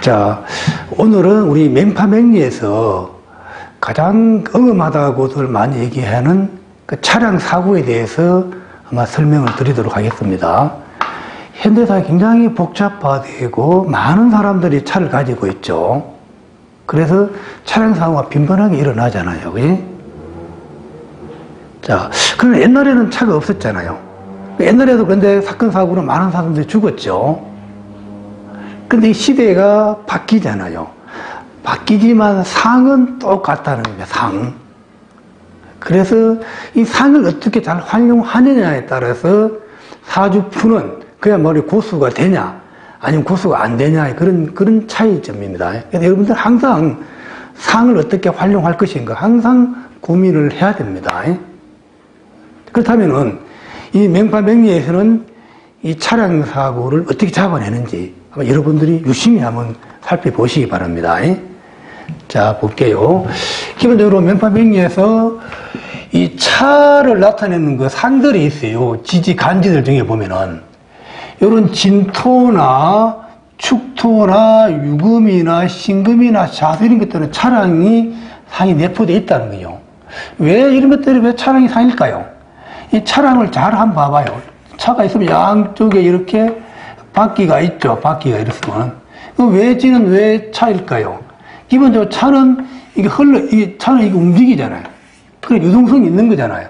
자, 오늘은 우리 맹파명리에서 가장 엄하다고들 많이 얘기하는 그 차량 사고에 대해서 아마 설명을 드리도록 하겠습니다. 현대사가 굉장히 복잡화되고 많은 사람들이 차를 가지고 있죠. 그래서 차량 사고가 빈번하게 일어나잖아요. 그지? 자, 그럼 옛날에는 차가 없었잖아요. 옛날에도 근데 사건 사고로 많은 사람들이 죽었죠. 근데 이 시대가 바뀌잖아요. 바뀌지만 상은 똑같다는 겁니다. 상. 그래서 이 상을 어떻게 잘 활용하느냐에 따라서 사주푸는 그야말로 고수가 되냐 아니면 고수가 안 되냐 그런 차이점입니다. 그래서 여러분들 항상 상을 어떻게 활용할 것인가 항상 고민을 해야 됩니다. 그렇다면은 이 맹파명리에서는 이 차량 사고를 어떻게 잡아내는지 아마 여러분들이 유심히 한번 살펴보시기 바랍니다. 자, 볼게요. 기본적으로 맹파명리에서 이 차를 나타내는 그 상들이 있어요. 지지 간지들 중에 보면은 이런 진토나 축토나 유금이나 신금이나 자수 이런 것들은 차량이 상이 내포되어 있다는 거예요. 왜 이런 것들이 왜 차량이 상일까요? 이 차량을 잘 한번 봐봐요. 차가 있으면 양쪽에 이렇게 바퀴가 있죠. 바퀴가 이렇으면. 그 외지는 왜 차일까요? 기본적으로 차는 이게 차는 이게 움직이잖아요. 그런 유동성이 있는 거잖아요.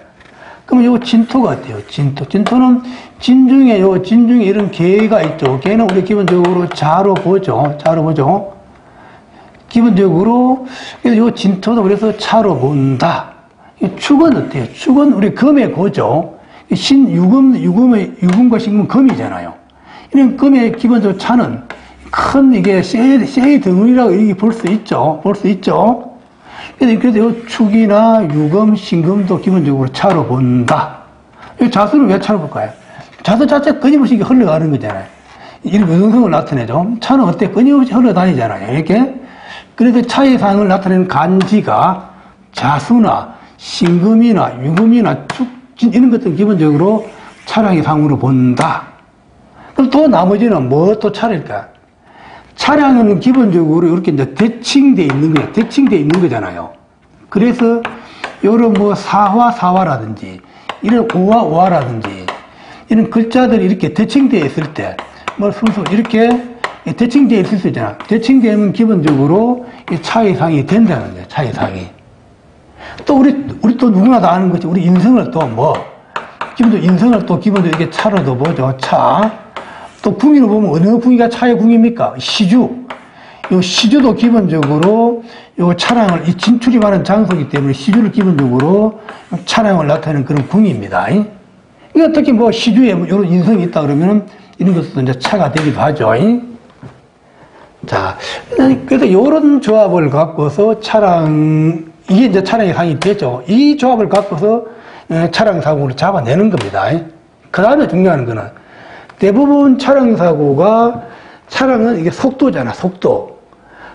그럼 요거 진토가 어때요? 진토. 진토는 진중에, 요 진중에 이런 개가 있죠. 개는 우리 기본적으로 자로 보죠. 자로 보죠. 기본적으로, 요 진토도 그래서 차로 본다. 축은 어때요? 축은 우리 금의 고죠. 유금과 신금은 금이잖아요. 이런 금의 기본적으로 차는 큰 이게 쇠의 덩어리라고 이렇게 볼 수 있죠. 볼 수 있죠. 그래서 요 축이나 유금, 신금도 기본적으로 차로 본다. 이 자수는 왜 차로 볼까요? 자수 자체가 끊임없이 흘러가는 거잖아요. 이런 유동성을 나타내죠. 차는 어때? 끊임없이 흘러다니잖아요. 이렇게. 그래서 차의 상을 나타내는 간지가 자수나 신금이나 유금이나 축진 이런 것들은 기본적으로 차량의 상으로 본다. 그럼 또 나머지는 뭐 또 차례일까? 차량은 기본적으로 이렇게 이제 대칭되어 있는 거예요. 대칭되어 있는 거잖아요. 그래서 요런 뭐 사화라든지 이런 오화라든지 이런 글자들이 이렇게 대칭되어 있을 때 뭐 순서 이렇게 대칭되어 있을 수 있잖아. 대칭되면 기본적으로 차이상이 된다는 거예요. 차이상이. 또 우리 또 누구나 다 아는 거지. 우리 인생을 또 뭐 기본적으로 인생을 또 기본적으로 이렇게 차로도 보죠. 차. 또 궁이로 보면 어느 궁이가 차의 궁입니까? 시주. 요 시주도 기본적으로 요 차량을 이 진출이 많은 장소이기 때문에 시주를 기본적으로 차량을 나타내는 그런 궁입니다. 이거 특히 뭐 시주에 이런 인성이 있다 그러면은 이런 것도 이제 차가 되기도 하죠. 자, 그래서 이런 조합을 갖고서 이게 이제 차량의 상이 되죠. 이 조합을 갖고서 차량 사고를 잡아내는 겁니다. 그 다음에 중요한 거는 대부분 차량 사고가 차량은 이게 속도잖아, 속도.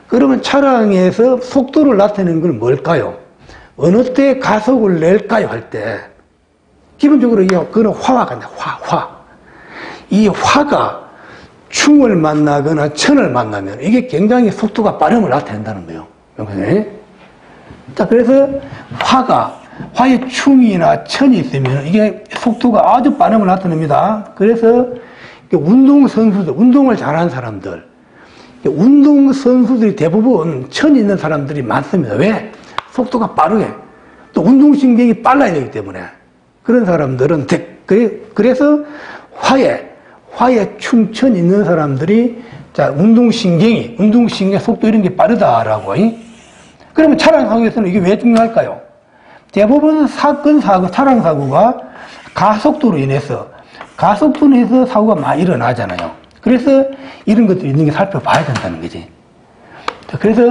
그러면 차량에서 속도를 나타내는 건 뭘까요? 어느 때 가속을 낼까요? 할 때. 기본적으로 이게 그런 화가 간다, 화. 이 화가 충을 만나거나 천을 만나면 이게 굉장히 속도가 빠름을 나타낸다는 거예요. 자, 그래서 화의 충이나 천이 있으면 이게 속도가 아주 빠름을 나타냅니다. 그래서 운동선수들, 운동을 잘하는 사람들, 운동선수들이 대부분 천이 있는 사람들이 많습니다. 왜? 속도가 빠르게. 또 운동신경이 빨라야 되기 때문에. 그런 사람들은, 그래서 화에 충천 있는 사람들이, 자, 운동신경의 속도 이런 게 빠르다라고. 그러면 차량 사고에서는 이게 왜 중요할까요? 대부분 차량 사고가 가속도로 인해서 사고가 많이 일어나잖아요. 그래서 이런 것들이 있는 게 살펴봐야 된다는 거지. 자, 그래서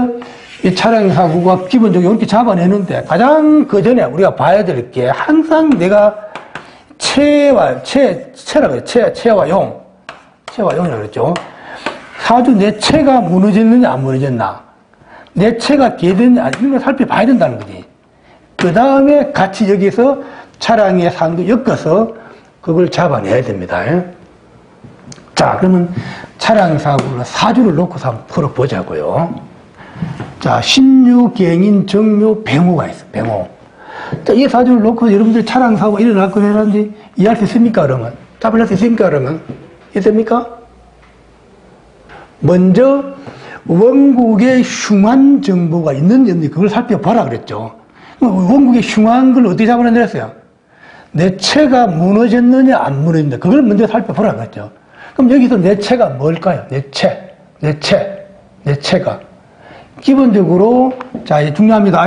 이 차량 사고가 기본적으로 이렇게 잡아내는데 가장 그 전에 우리가 봐야 될 게 항상 내가 체와 용이라고 그랬죠. 사주 내 체가 무너졌느냐, 안 무너졌나. 내 체가 개됐느냐, 이런 걸 살펴봐야 된다는 거지. 그 다음에 같이 여기서 차량의 상도 엮어서 그걸 잡아내야 됩니다. 자, 그러면 차량사고로 사주를 놓고 한번 풀어보자고요. 자, 16경인 정묘 병호가 있어, 병호. 자, 이 사주를 놓고 여러분들 차량사고 일어날 거 되는데 이해할 수 있습니까, 그러면? 잡을 수 있습니까, 그러면? 있습니까? 먼저, 원국에 흉한 정보가 있는지 없는지 그걸 살펴봐라 그랬죠. 원국에 흉한 걸 어떻게 잡으라 그랬어요? 내 체가 무너졌느냐, 안 무너졌느냐. 그걸 먼저 살펴보라 그랬죠. 그럼 여기서 내 체가 뭘까요? 내 체가. 기본적으로, 자, 중요합니다.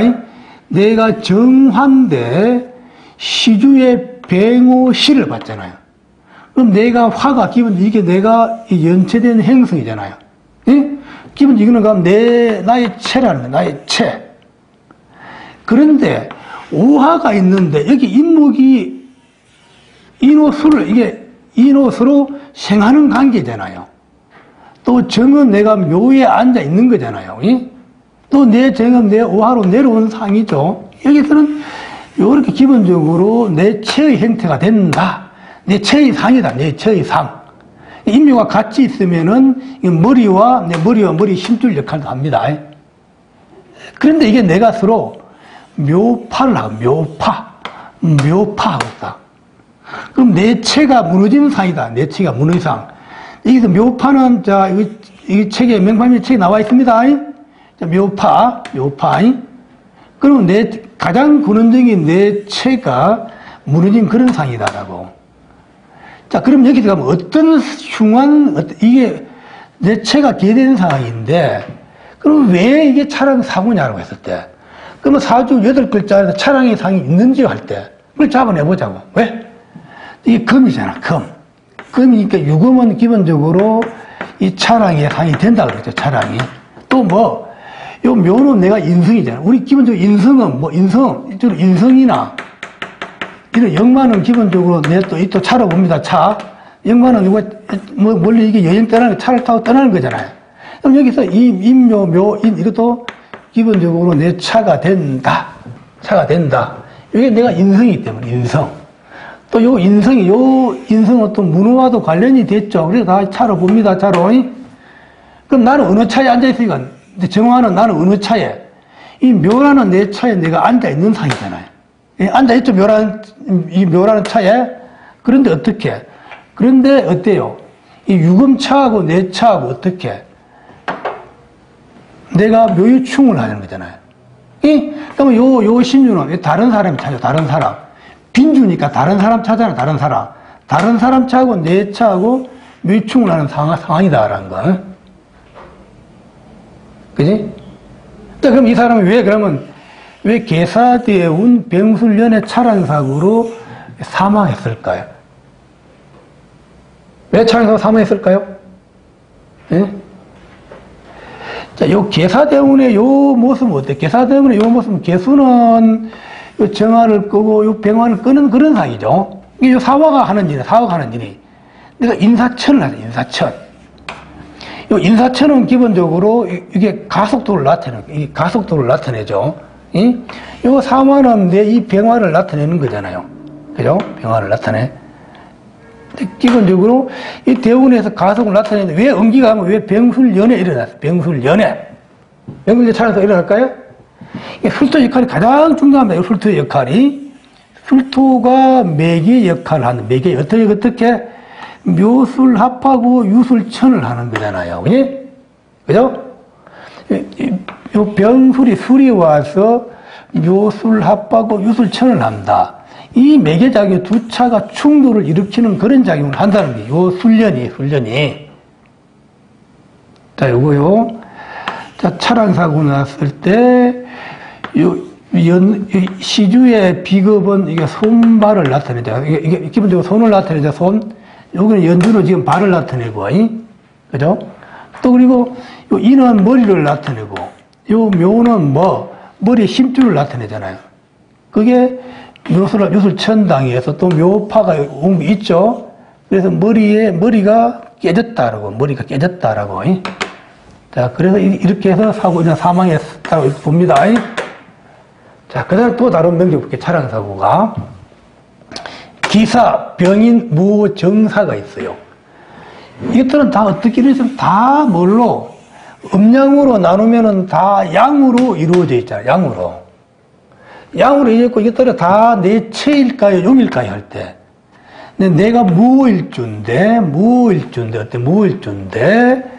내가 정화인데 시주의 뱅오시를 봤잖아요. 그럼 내가 화가, 기본, 이게 내가 연체된 행성이잖아요. 예? 기본, 이거는 그럼 나의 체라는 거예요. 나의 체. 그런데, 오화가 있는데, 여기 인목이 인호수를, 이게 인호수로 생하는 관계잖아요. 또 정은 내가 묘에 앉아 있는 거잖아요. 예? 또 내 정은 내 오화로 내려온 상이죠. 여기서는 이렇게 기본적으로 내 체의 형태가 된다. 내 체의 상이다, 내 체의 상. 인묘가 같이 있으면은, 머리와 머리 힘줄 역할도 합니다. 그런데 이게 내가 서로 묘파를 하고, 묘파하고 있다. 그럼 내 체가 무너진 상이다, 내 체가 무너진 상. 여기서 묘파는, 자, 이 책에, 맹파명리 책에 나와 있습니다. 자, 묘파. 그럼 가장 근원적인 내 체가 무너진 그런 상이다라고. 자, 그럼 여기서 가면 어떤 흉한, 이게 내 체가 개된 상황인데, 그럼 왜 이게 차량 사고냐라고 했을 때, 그러면 사주 8글자에서 차량의 상이 있는지 할 때, 그걸 잡아내보자고. 왜? 이게 금이잖아, 금. 금이니까 유금은 기본적으로 이 차량의 상이 된다 그랬죠, 차량이. 또 뭐, 요 묘는 내가 인성이잖아. 우리 기본적으로 인성은 뭐, 인성이나, 이런 역마는 기본적으로 또 차로 봅니다. 차. 역마는 이거 뭐 원래 이게 여행 떠나는 차를 타고 떠나는 거잖아요. 그럼 여기서 이 인묘 묘인 이것도 기본적으로 내 차가 된다. 이게 내가 인성이기 때문에 인성. 또 요 인성은 또 문화와도 관련이 됐죠. 그래서 다 차로 봅니다. 차로. 그럼 나는 어느 차에 앉아 있으니까 정화는 나는 어느 차에 이 묘라는 내 차에 내가 앉아 있는 상이잖아요. 앉아있죠, 묘라는 차에. 그런데 어떻게? 그런데 어때요? 이 유금차하고 내 차하고 어떻게? 내가 묘유충을 하는 거잖아요. 그러면 요 신유는 다른 사람이 차죠, 다른 사람. 빈주니까 다른 사람 차잖아요, 다른 사람. 다른 사람 차하고 내 차하고 묘유충을 하는 상황이다라는 거. 그지? 자, 그럼 이 사람이 왜 그러면 왜 계사대에 운 병술년의 차량사고로 사망했을까요? 왜 차량사고로 사망했을까요? 예? 자, 요 계사대운의 요 모습은 어때요? 계사대운의 요 모습은 계수는 요 정화를 끄고 요 병화를 끄는 그런 상이죠. 이게 요 사화가 하는 일이에요, 사화가 하는 일이. 내가 인사천을 하죠, 인사천. 요 인사천은 기본적으로 이게 가속도를 나타내죠. 이 사화는 내 이 병화를 나타내는 거잖아요. 그죠? 병화를 나타내. 기본적으로 이 대운에서 가속을 나타내는데 왜 음기가 하면 왜 병술연에 일어났어요? 병술연에 차에서 일어날까요? 술토 역할이 가장 중요합니다. 술토의 역할이. 술토가 매개의 역할을 하는, 매개 어떻게? 묘술합하고 유술천을 하는 거잖아요. 그죠? 요 병술이 술이 와서 묘술합하고 유술천을 한다. 이 매개작용 두 차가 충돌을 일으키는 그런 작용을 한다는 게 요 술련이. 자, 요거요. 자, 차량사고 났을 때 시주의 비급은 이게 손발을 나타내죠. 이게 기본적으로 손을 나타내죠. 손. 요거는 연주로 지금 발을 나타내고, 그죠? 또 그리고 요 인은 머리를 나타내고. 요 묘는 뭐 머리에 힘줄을 나타내잖아요. 그게 유술천당에서 또 묘파가 있죠. 그래서 머리가 깨졌다라고. 자, 그래서 이렇게 해서 사망했다고 봅니다. 자, 그다음 또 다른 명제 볼게요. 차량 사고가 기사 병인 무정사가 있어요. 이것들은 다 어떻게 이루어져? 다 뭘로? 음양으로 나누면은 다 양으로 이루어져 있잖아. 양으로. 양으로 이루어졌고, 이것들은 다 내 체일까요? 용일까요? 할 때. 근데 내가 무일주인데, 어때? 무일주인데,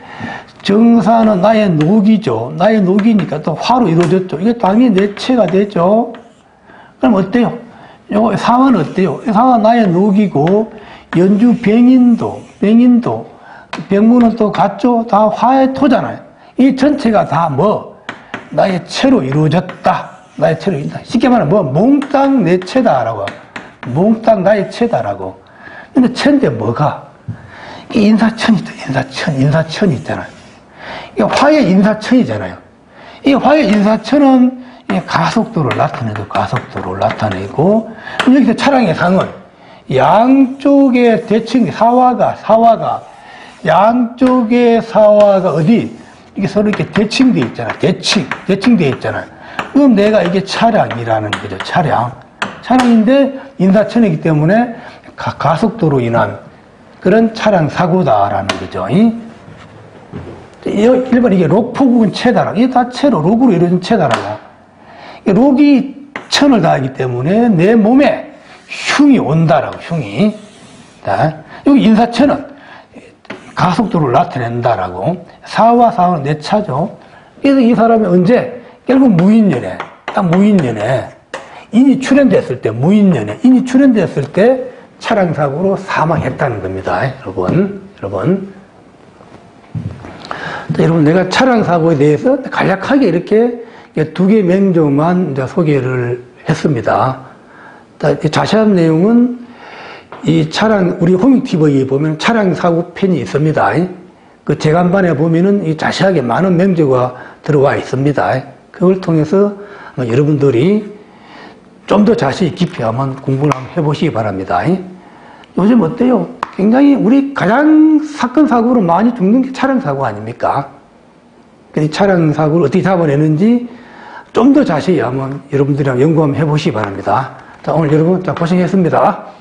정사는 나의 녹이죠. 나의 녹이니까 또 화로 이루어졌죠. 이게 당연히 내 체가 되죠. 그럼 어때요? 요 상환 어때요? 상환 나의 녹이고, 연주 병인도, 병문은 또 같죠? 다 화의 토잖아요. 이 전체가 다 뭐? 나의 체로 이루어졌다. 나의 체로 이루어졌다. 쉽게 말하면 뭐? 몽땅 내 체다라고. 몽땅 나의 체다라고. 근데 체인데 뭐가? 이 인사천이 있다. 인사천이 있잖아요. 이 화의 인사천이잖아요. 이 화의 인사천은 가속도를 나타내고, 여기서 차량의 상은 양쪽의 대칭, 사화가, 양쪽의 사화가 어디? 이게 서로 이렇게 대칭되어 있잖아요. 대칭되어 있잖아요. 그럼 내가 이게 차량이라는 거죠. 차량인데 인사천이기 때문에 가속도로 인한 그런 차량 사고다라는 거죠. 일반 이게 록폭은 체다라. 이게 다 체로, 록으로 이루어진 체다라고. 록이 천을 다하기 때문에 내 몸에 흉이 온다라고, 흉이. 여기 인사천은 가속도를 나타낸다라고. 사와 사는 내 차죠. 그래서 이 사람이 언제? 결국 무인년에, 딱 무인년에, 인이 출현됐을 때 차량사고로 사망했다는 겁니다. 여러분, 내가 차량사고에 대해서 간략하게 이렇게 두 개의 맹점만 소개를 했습니다. 자세한 내용은 이 우리 호밍TV에 보면 차량사고 편이 있습니다. 그 재간반에 보면은 이 자세하게 많은 맹점가 들어와 있습니다. 그걸 통해서 여러분들이 좀 더 자세히 깊이 한번 공부를 한번 해보시기 바랍니다. 요즘 어때요? 굉장히 우리 가장 사건 사고로 많이 죽는 게 차량 사고 아닙니까? 이 차량 사고를 어떻게 잡아내는지 좀 더 자세히 한번 여러분들이랑 연구 한번 해보시기 바랍니다. 자, 오늘 여러분 고생했습니다.